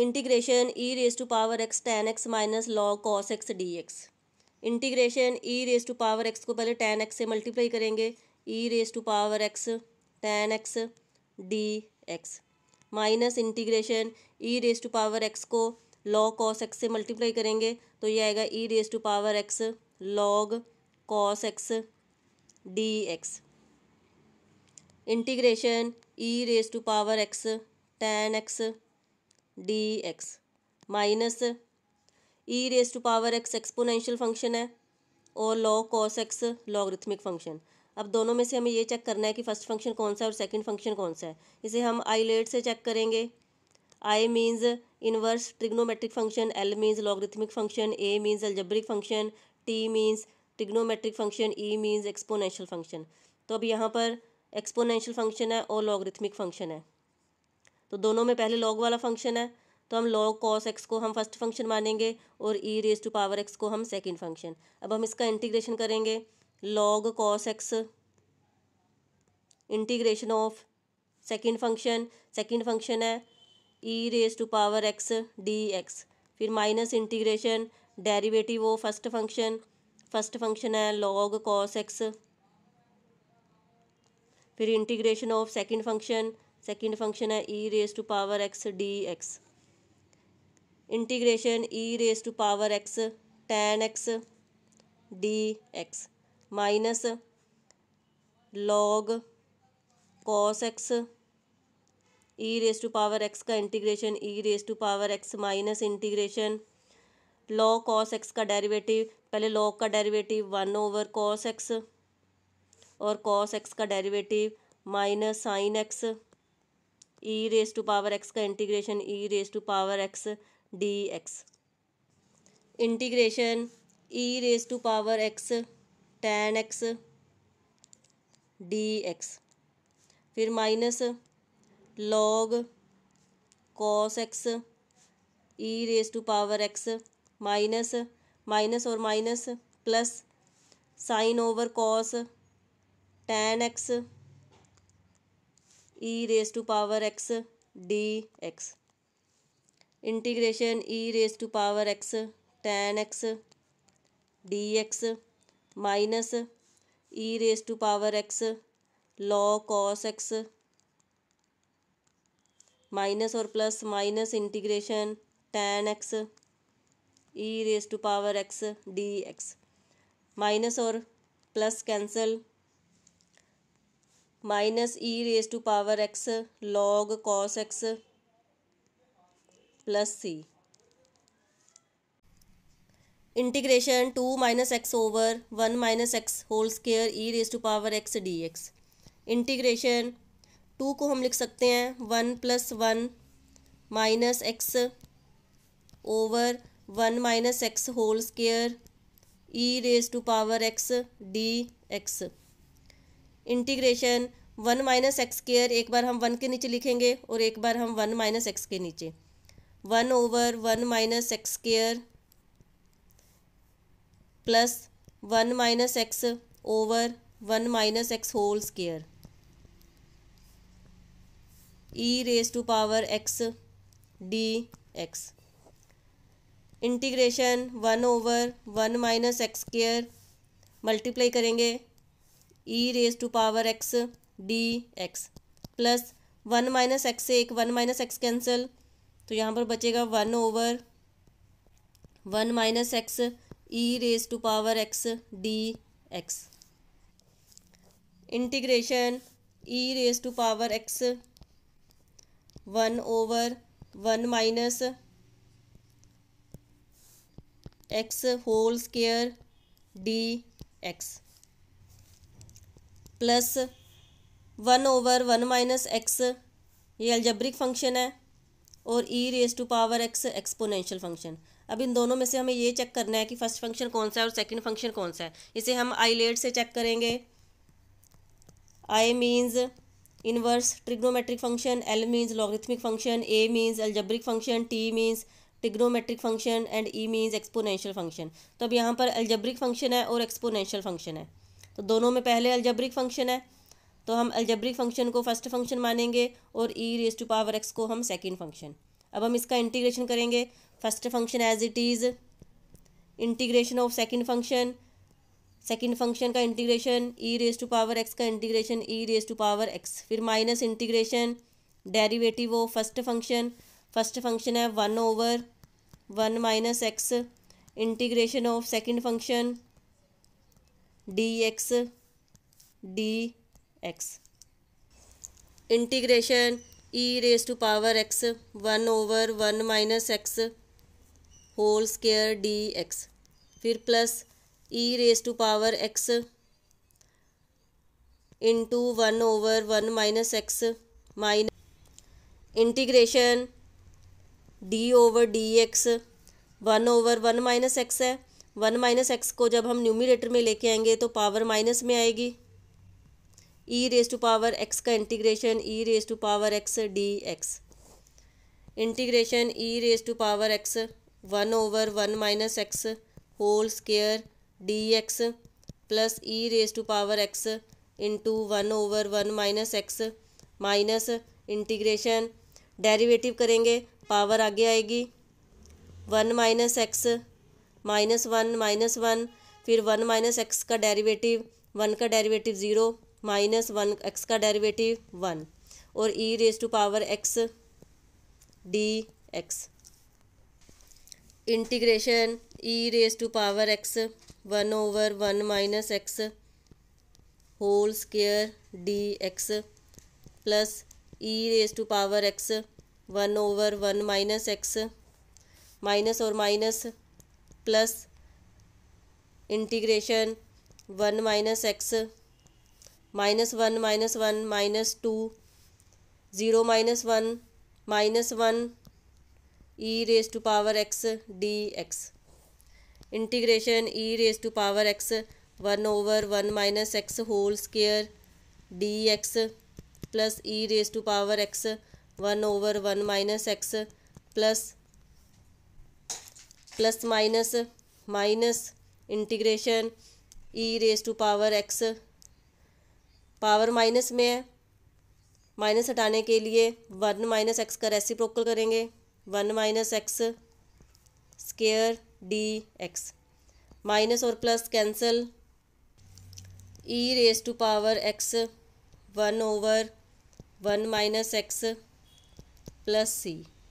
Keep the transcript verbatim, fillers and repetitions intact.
Integration e raise to power x ten x minus log cos x d x. Integration e raise to power x को पहले ten x से multiply करेंगे, e raise to power x ten x d x minus integration e raise to power x को log cos x से multiply करेंगे तो ये आएगा e raise to power x log cos x d x. Integration e raise to power x ten x d x minus e raise to power x exponential function है और log cos x logarithmic function. अब दोनों में से हमें ये check करना है कि फर्स्ट फंक्शन कौन सा है और सेकंड फंक्शन कौन सा है। इसे हम आई लेट से चेक करेंगे। I means inverse trigonometric function, L means logarithmic function, A means algebraic function, T means trigonometric function, E means exponential function. तो अब यहाँ पर एक्सपोनेंशियल फंक्शन है और लॉगरिथमिक फंक्शन है, तो दोनों में पहले लॉग वाला फंक्शन है तो हम लॉग कॉस एक्स को हम फर्स्ट फंक्शन मानेंगे और e raise to power x को हम सेकंड फंक्शन। अब हम इसका इंटीग्रेशन करेंगे, log cos x integration of second function, second function है e raise to power x d x, फिर minus integration derivative of first function, first function है log cos x, फिर integration of second function, second function है e raise to power x d x, integration e raise to power x ten x d x minus log cos x e raise to power x का integration e raise to power x minus integration log cos x का derivative, पहले log का derivative one over cos x और cos x का derivative minus sine x e raise to power x का integration e raise to power x d x. Integration e raise to power x ten x d x, फिर minus log cos x e raise to power x minus minus और minus plus sine over cos tan x e raise to power x d x. Integration e raise to power x ten x d x minus e raise to power x log cos x minus और plus minus integration tan x e raise to power x d x. Minus और plus cancel, minus e raise to power x log cos x plus c. Integration two minus x over one minus x whole square e raise to power x d x. Integration two को हम लिख सकते हैं one plus one minus x over one minus x whole square e raise to power x d x. Integration one minus x square एक बार हम one के नीचे लिखेंगे और एक बार हम वन माइनस एक्स के नीचे, one over one minus x square plus one minus x over one minus x whole square e raise to power x d x. Integration one over one minus x square multiply करेंगे e raise to power x d x plus one minus x से एक one minus x cancel, तो यहाँ पर बचेगा one over one minus x e raise to power x d x. Integration e raise to power x one over one minus x whole square d x plus one over one minus x, ये algebraic function है और e raise to power x exponential function. अब इन दोनों में से हमें ये चेक करना है कि फर्स्ट फंक्शन कौन सा है और सेकंड फंक्शन कौन सा है। इसे हम आई लेट से चेक करेंगे। I means inverse trigonometric function, L means logarithmic function, A means algebraic function, T means trigonometric function and E means exponential function. तो अब यहाँ पर अलजेब्रिक फंक्शन है और एक्सपोनेंशियल फंक्शन है, तो दोनों में पहले अलजेब्रिक फंक्शन है तो हम अलजेब्रिक फंक्शन को फर्स्ट फंक्शन मानेंगे और e raise to power x को हम सेकेंड फंक्शन। अब हम इसका इंटीग्रेशन करेंगे. First function as it is, integration of second function, second function का integration e raise to power x का integration e raise to power x, फिर minus integration derivative of first function, first function है one over one minus x, integration of second function d x d x, integration e raise to power x one over one minus x whole square d x, फिर plus e raise to power x into one over one minus x minus integration d over d x, one over one minus x है, one minus x को जब हम numerator में लेके आएंगे तो power minus में आएगी, e raise to power x का integration e raise to power x d x, integration e raise to power x one over one minus x whole square d x, plus e raise to power x into one over one minus x minus integration derivative करेंगे, power आगे आएगी one minus x minus one minus one, फिर one minus x का derivative, one का derivative zero minus one x का derivative one, और e raise to power x d x, integration e raise to power x one over one minus x whole square d x, plus e raise to power x one over one minus x, minus और minus plus, integration one minus x minus one minus one minus two zero minus one minus one e raise to power x d x, integration e raise to power x one over one minus x whole square d x, plus e raise to power x one over one minus x plus plus minus minus integration e raise to power x, power minus में है, minus हटाने के लिए one minus x का reciprocal करेंगे, one minus x square d x, minus और plus cancel, e raise to power x one over one minus x plus C.